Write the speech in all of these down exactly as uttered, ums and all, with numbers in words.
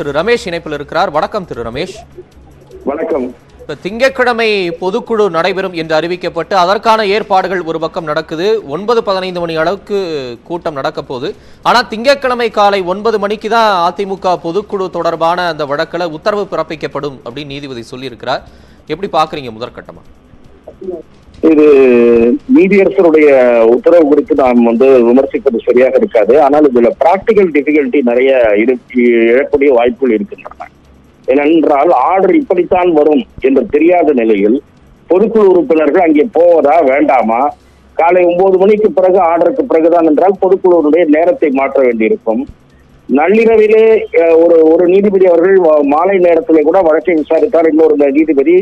திரு ரமேஷ் இணைப்பில் இருக்கிறார். வணக்கம் திரு ரமேஷ். வணக்கம். இப்ப திங்கட்கிழமை பொதுக்குழு நடைபெறும் என்று அறிவிக்கப்பட்டு அதற்கான ஏற்பாடுகள் ஒரு பக்கம் நடக்குது. ஒன்பது பதினைந்து மணி அளவுக்கு கூட்டம் நடக்க போகுது. ஆனா திங்கட்கிழமை காலை ஒன்பது மணிக்கு தான் அதிமுக பொதுக்குழு தொடர்பான அந்த வழக்கில் உத்தரவு பிறப்பிக்கப்படும் அப்படின்னு நீதிபதி சொல்லி இருக்கிறார். எப்படி பாக்குறீங்க முதற்கட்டமா? இது நீதியரசருடைய உத்தரவு குறித்து நாம் வந்து விமர்சிப்பது சரியாக இருக்காது. ஆனால் இதுல பிராக்டிகல் டிஃபிகல்ட்டி நிறைய இருக்கு, எழக்கூடிய வாய்ப்புகள் இருக்கின்றன. ஏனென்றால் ஆர்டர் இப்படித்தான் வரும் என்று தெரியாத நிலையில் பொதுக்குழு உறுப்பினர்கள் அங்கே போவதா வேண்டாமா, காலை ஒன்பது மணிக்கு பிறகு ஆர்டருக்கு பிறகுதான் என்றால் பொதுக்குழுவனுடைய நேரத்தை மாற்ற வேண்டியிருக்கும். நள்ளிரவிலே ஒரு ஒரு நீதிபதி அவர்கள் மாலை நேரத்திலே கூட வழக்கை விசாரித்தார். இன்னொரு நீதிபதி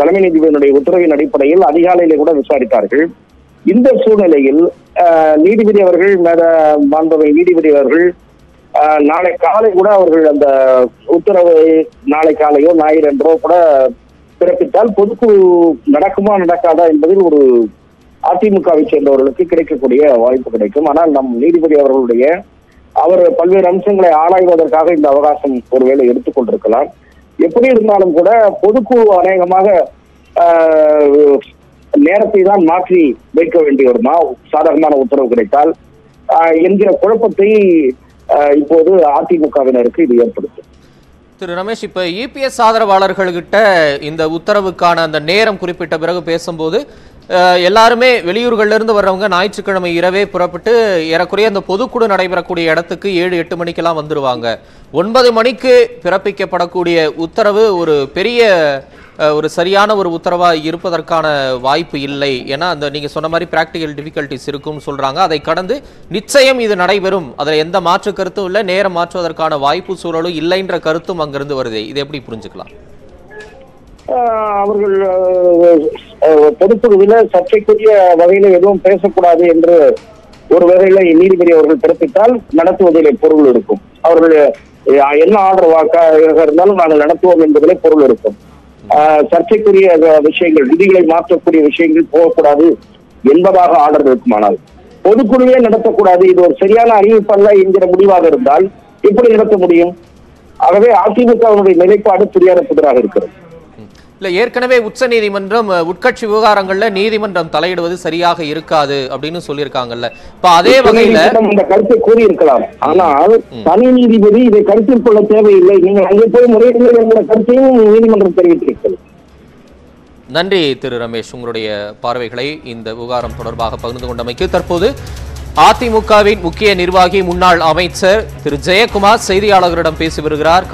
தலைமை நீதிபதியினுடைய உத்தரவின் அடிப்படையில் அதிகாலையிலே கூட விசாரித்தார்கள். இந்த சூழ்நிலையில் நீதிபதி அவர்கள் மாண்பவை நீதிபதி அவர்கள் நாளை காலை கூட அவர்கள் அந்த உத்தரவை நாளை காலையோ ஞாயிறு என்றோ கூட பிறப்பித்தால் பொதுக்குழு நடக்குமா நடக்காதா என்பதில் ஒரு அதிமுகவை சேர்ந்தவர்களுக்கு கிடைக்கக்கூடிய வாய்ப்பு கிடைக்கும். ஆனால் நம் நீதிபதி அவர்களுடைய அவர் பல்வேறு அம்சங்களை ஆராய்வதற்காக இந்த அவகாசம் ஒருவேளை எடுத்துக்கொண்டிருக்கலாம். எப்படி இருந்தாலும் கூட பொதுக்குழு அநேகமாக நேரத்தை தான் மாற்றி வைக்க வேண்டி வருமா, சாதகமான உத்தரவு கிடைத்தால் என்கிற குழப்பத்தை இப்போது அதிமுகவினருக்கு இது ஏற்படுத்தும். திரு ரமேஷ், இப்ப இபிஎஸ் ஆதரவாளர்கள்கிட்ட இந்த உத்தரவுக்கான அந்த நேரம் குறிப்பிட்ட பிறகு பேசும்போது எல்லாருமே வெளியூர்கள்ல இருந்து வர்றவங்க ஞாயிற்றுக்கிழமை இரவே புறப்பட்டு ஏறக்குறைய அந்த பொதுக்குழு நடைபெறக்கூடிய இடத்துக்கு ஏழு எட்டு மணிக்கெல்லாம் வந்துருவாங்க. ஒன்பது மணிக்கு பிறப்பிக்கப்படக்கூடிய உத்தரவு ஒரு பெரிய ஒரு சரியான ஒரு உத்தரவா இருப்பதற்கான வாய்ப்பு இல்லை. ஏன்னா அந்த நீங்க சொன்ன மாதிரி பிராக்டிகல் டிஃபிகல்ட்டிஸ் இருக்கும்னு சொல்றாங்க. அதை கடந்து நிச்சயம் இது நடைபெறும், அதில் எந்த மாற்று கருத்தும் இல்லை, நேரம் மாற்றுவதற்கான வாய்ப்பு சூழலும் இல்லைன்ற கருத்தும் அங்கிருந்து வருது. இதை எப்படி புரிஞ்சுக்கலாம்? அவர்கள் பொதுக்குழுவில சர்ச்சைக்குரிய வகையில எதுவும் பேசக்கூடாது என்று ஒரு வகையில நீதிபதி அவர்கள் பிறப்பித்தால் நடத்துவதிலே பொருள் இருக்கும். அவர்கள் என்ன ஆர்டர் வாக்காக இருந்தாலும் நாங்கள் நடத்துவோம் என்பதிலே பொருள் இருக்கும். சர்ச்சைக்குரிய விஷயங்கள், விதிகளை மாற்றக்கூடிய விஷயங்கள் போகக்கூடாது என்பதாக ஆர்டர் இருக்குமானால் பொதுக்குழுவே நடத்தக்கூடாது, இது ஒரு சரியான அறிவிப்பல்ல என்கிற முடிவாக இருந்தால் எப்படி நடத்த முடியும்? ஆகவே அதிமுகவுடைய நிலைப்பாடு புரியாத புதிராக இருக்கிறது. இல்லை, ஏற்கனவே உச்ச நீதிமன்றம் உட்கட்சி விவகாரங்கள்ல நீதிமன்றம் தலையிடுவது சரியாக இருக்காது அப்படின்னு சொல்லியிருக்காங்கல்ல. இப்ப அதே வகையில இந்த கருத்தை கூறியிருக்கலாம். ஆனால் தனி நீதிபதி இதை கருத்தில் கொள்ள தேவையில்லை, நீங்கள் அங்கே போய் முறையில்லை என்ற கருத்தையும் நீதிமன்றம் தெரிவித்திருக்கிறது. நன்றி திரு ரமேஷ், உங்களுடைய பார்வைகளை இந்த விவகாரம் தொடர்பாக பகிர்ந்து கொண்டமைக்கு. தற்போது அதிமுகவின் முக்கிய நிர்வாகி முன்னாள் அமைச்சர் திரு ஜெயக்குமார் செய்தியாளர்களிடம் பேசி வருகிறார்.